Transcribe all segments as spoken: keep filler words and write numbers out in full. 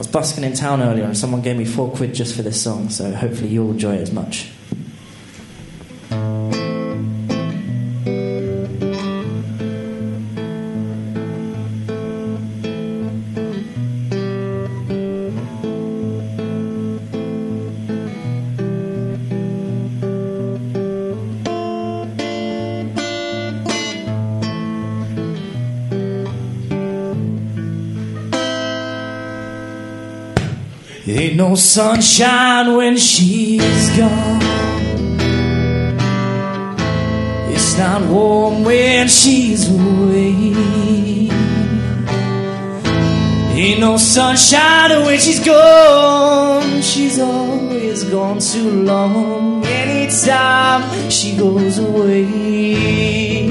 was busking in town earlier and someone gave me four quid just for this song, so hopefully you'll enjoy it as much. Ain't no sunshine when she's gone. It's not warm when she's away. Ain't no sunshine when she's gone. She's always gone too long. Anytime she goes away,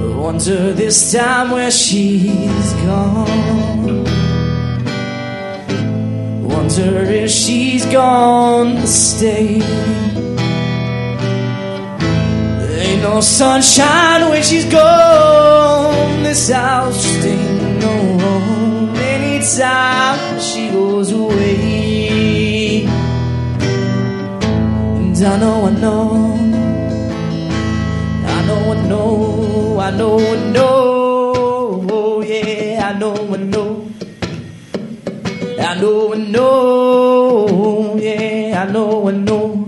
I wonder this time where she's gone. Wonder if she's gonna stay. There ain't no sunshine when she's gone. This house just ain't no home. Anytime she goes away. And I know, I know, I know, I know, I know, I know, oh yeah, I know, I know. I know, I know, yeah, I know, I know.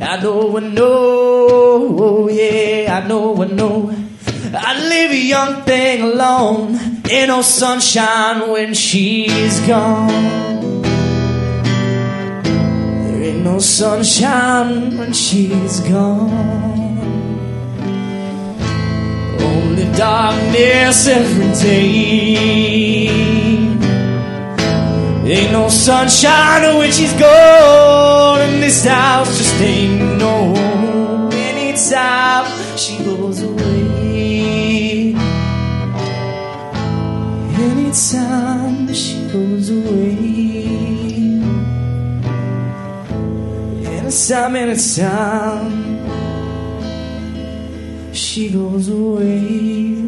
I know, I know, yeah, I know, I know. I leave a young thing alone. Ain't no sunshine when she's gone. There ain't no sunshine when she's gone. Only darkness every day. Ain't no sunshine when she's gone. And this house just ain't no home. Anytime she goes away. Anytime she goes away. Anytime, anytime she goes away.